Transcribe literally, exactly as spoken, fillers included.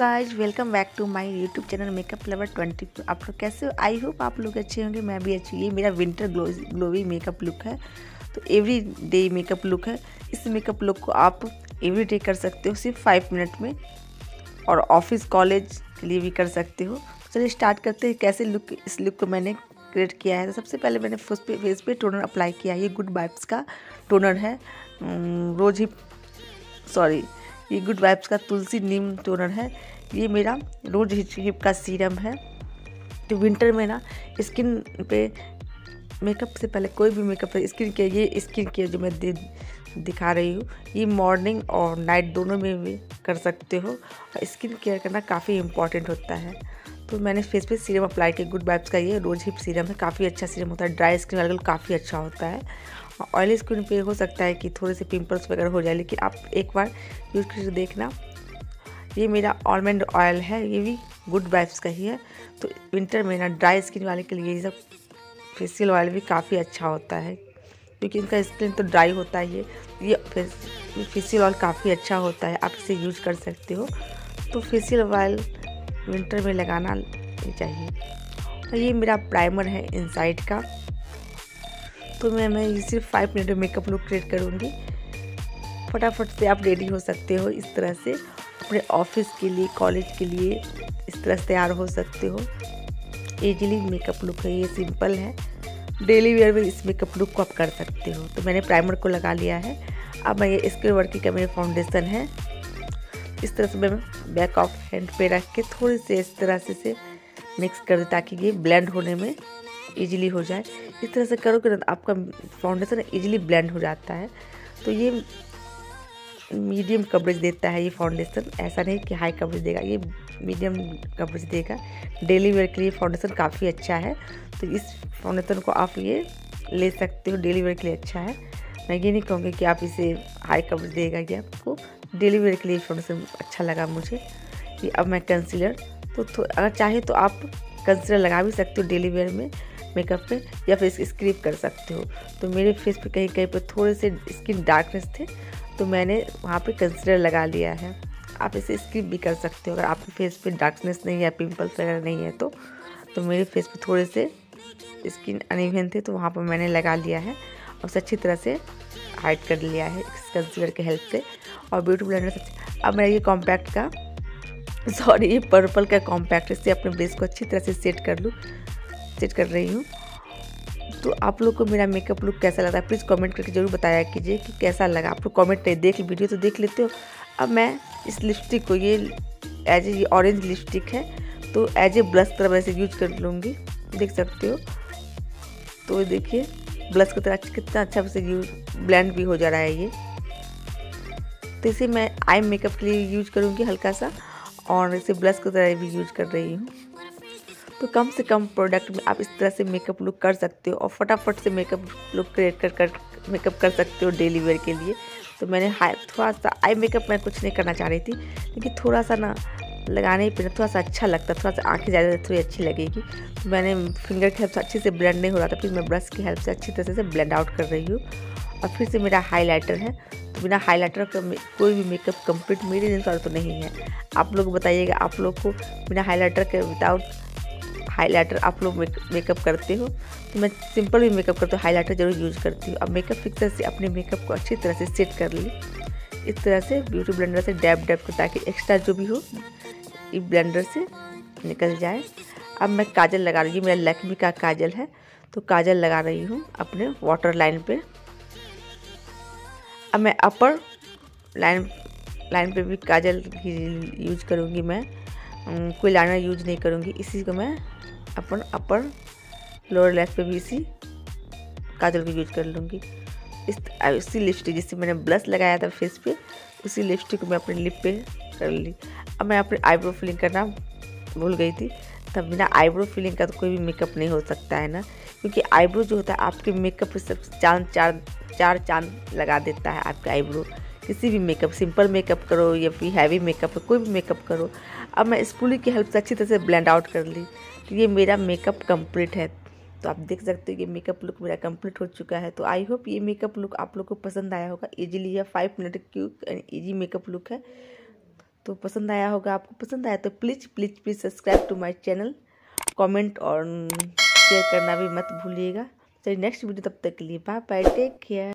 Guys welcome back to my YouTube channel makeup lover twenty. आप लोग कैसे हो? आई होप आप लोग अच्छे होंगे, मैं भी अच्छी। ये मेरा winter glow glowy makeup look है, तो एवरी डे मेकअप लुक है। इस मेकअप लुक को आप एवरी डे कर सकते हो सिर्फ फाइव मिनट में, और ऑफिस कॉलेज के लिए भी कर सकते हो। चलिए स्टार्ट करते हैं कैसे लुक इस लुक को मैंने क्रिएट किया है। तो सबसे पहले मैंने फेस पे फेस पे टोनर अप्लाई किया है। ये गुड वाइब्स का टोनर है, रोज ही सॉरी ये गुड वाइब्स का तुलसी नीम टोनर है। ये मेरा रोज हिप का सीरम है। तो विंटर में ना स्किन पे मेकअप से पहले कोई भी मेकअप स्किन केयर, ये स्किन केयर जो मैं दे दिखा रही हूँ, ये मॉर्निंग और नाइट दोनों में भी कर सकते हो। और स्किन केयर करना काफ़ी इम्पॉर्टेंट होता है। तो मैंने फेस पे सीरम अप्लाई किया, गुड वाइब्स का ये रोज हिप सीरम है। काफ़ी अच्छा सीरम होता है, ड्राई स्किन वाले काफ़ी अच्छा होता है। ऑयली स्किन पे हो सकता है कि थोड़े से पिंपल्स वगैरह हो जाए, लेकिन आप एक बार यूज़ करके देखना। ये मेरा आलमंड ऑयल है, ये भी गुड वाइब्स का ही है। तो विंटर में ना ड्राई स्किन वाले के लिए ये सब फेशियल ऑयल भी काफ़ी अच्छा होता है, क्योंकि इनका स्किन तो ड्राई होता है। ये ये फेशियल ऑयल काफ़ी अच्छा होता है, आप इसे यूज कर सकते हो। तो फेशियल ऑयल विंटर में लगाना चाहिए। और ये मेरा प्राइमर है इनसाइड का। तो मैं मैं ये सिर्फ फाइव मिनट में मेकअप लुक क्रिएट करूँगी। फटाफट से आप रेडी हो सकते हो, इस तरह से अपने ऑफिस के लिए, कॉलेज के लिए इस तरह से तैयार हो सकते हो। इजीली मेकअप लुक है, ये सिंपल है। डेली वेयर में इस मेकअप लुक को आप कर सकते हो। तो मैंने प्राइमर को लगा लिया है। अब मैं ये स्किन वर्की का मेरा फाउंडेशन है। इस तरह से मैं बैक ऑफ हैंड पे रख के थोड़ी से इस तरह से से मिक्स कर दे, ताकि ये ब्लेंड होने में इजीली हो जाए। इस तरह से करोगे ना आपका फाउंडेशन इजीली ब्लेंड हो जाता है। तो ये मीडियम कवरेज देता है ये फाउंडेशन, ऐसा नहीं कि हाई कवरेज देगा, ये मीडियम कवरेज देगा। डेली वेयर के लिए फाउंडेशन काफ़ी अच्छा है। तो इस फाउंडेशन को आप ये ले सकते हो, डेली वेयर के लिए अच्छा है। मैं ये नहीं कहूँगी कि आप इसे हाई कवरेज देगा, ये आपको डेली वेयर के लिए फाउंडेशन अच्छा लगा मुझे। ये अब मैं कंसीलर तो, तो अगर चाहे तो आप कंसीलर लगा भी सकते हो डेली वेयर में मेकअप पे, या फिर स्क्रीप कर सकते हो। तो मेरे फेस पे कहीं कहीं पर थोड़े से स्किन डार्कनेस थे, तो मैंने वहाँ पे कंसीलर लगा लिया है। आप इसे स्क्रीप भी कर सकते हो अगर आपके फेस पे डार्कनेस नहीं है, पिंपल्स वगैरह नहीं है। तो तो मेरे फेस पे थोड़े से स्किन अनइवन थे, तो वहाँ पर मैंने लगा लिया है और उसे अच्छी तरह से हाइड कर लिया है इस कंसीलर के हेल्प से और ब्यूटी ब्लेंडर से। अब मेरा ये कॉम्पैक्ट का सॉरी ये पर्पल का कॉम्पैक्ट, इससे अपने बेस को अच्छी तरह से सेट कर लूँ सेट कर रही हूँ। तो आप लोग को मेरा मेकअप लुक कैसा लगा प्लीज़ कमेंट करके ज़रूर बताया कीजिए कि कैसा लगा। आप लोग कमेंट नहीं देख वीडियो तो देख लेते हो। अब मैं इस लिपस्टिक को ये एज ए ये ऑरेंज लिपस्टिक है, तो एज ए ब्लश तरह वैसे यूज कर लूँगी, देख सकते हो। तो देखिए ब्लश की तरह कितना अच्छा से यूज ब्लेंड भी हो जा रहा है ये। तो इसे मैं आई मेकअप के लिए यूज करूँगी हल्का सा, और इसे ब्लश की तरह भी यूज कर रही हूँ। तो कम से कम प्रोडक्ट में आप इस तरह से मेकअप लुक कर सकते हो, और फटाफट से मेकअप लुक क्रिएट कर कर मेकअप कर सकते हो डेली वेयर के लिए। तो मैंने हाई थोड़ा सा आई मेकअप मैं कुछ नहीं करना चाह रही थी, लेकिन थोड़ा सा ना लगाने पर थोड़ा सा अच्छा लगता, थोड़ा सा आँखें ज़्यादा थोड़ी अच्छी लगेगी। तो मैंने फिंगर की हेल्प से अच्छे से ब्लेंड नहीं हो रहा था, फिर मैं ब्रश की हेल्प से अच्छी तरह से ब्लेंड आउट कर रही हूँ। और फिर से मेरा हाईलाइटर है। तो बिना हाईलाइटर का कोई भी मेकअप कंप्लीट मेरे अनुसार तो नहीं है। आप लोग बताइएगा आप लोग को बिना हाईलाइटर के, विदाउट हाईलाइटर आप लोग मेकअप करते हो? तो मैं सिंपल भी मेकअप करती हूँ, हाईलाइटर जरूर यूज़ करती हूँ। अब मेकअप फिक्सर से अपने मेकअप को अच्छी तरह से सेट कर ली, इस तरह से ब्यूटी ब्लेंडर से डैब डैब कर, ताकि एक्स्ट्रा जो भी हो ये ब्लेंडर से निकल जाए। अब मैं काजल लगा रही हूँ, मेरा लैक्मी का काजल है, तो काजल लगा रही हूँ अपने वाटर लाइन पर। अब मैं अपर लाइन लाइन पे भी काजल ही यूज करूँगी, मैं कोई लाइनर यूज नहीं करूँगी। इसी को मैं अपन अपर लोअर लैप पे भी इसी काजल को यूज कर लूँगी। इस इसी लिपस्टिक जिससे मैंने ब्लश लगाया था फेस पे, उसी लिपस्टिक को मैं अपने लिप पे कर ली। अब मैं अपने आईब्रो फिलिंग करना भूल गई थी। तब बिना आईब्रो फिलिंग का तो कोई भी मेकअप नहीं हो सकता है ना, क्योंकि आईब्रो जो होता है आपके मेकअप सब चांद चार चार चांद लगा देता है आपके आईब्रो। किसी भी मेकअप, सिंपल मेकअप करो या फिर हैवी मेकअप, कोई भी मेकअप करो। अब मैं स्पूली की हेल्प से अच्छी तरह से ब्लेंड आउट कर ली। तो ये मेरा मेकअप कंप्लीट है। तो आप देख सकते हो कि मेकअप लुक मेरा कंप्लीट हो चुका है। तो आई होप ये मेकअप लुक आप लोग को पसंद आया होगा। इजीली या five minute quick and easy makeup look है। तो पसंद आया होगा आपको। पसंद आया तो please please please subscribe to my channel, comment और शेयर करना भी मत भूलिएगा। चलिए नेक्स्ट वीडियो, तब तक के लिए बाय बाय, टेक केयर।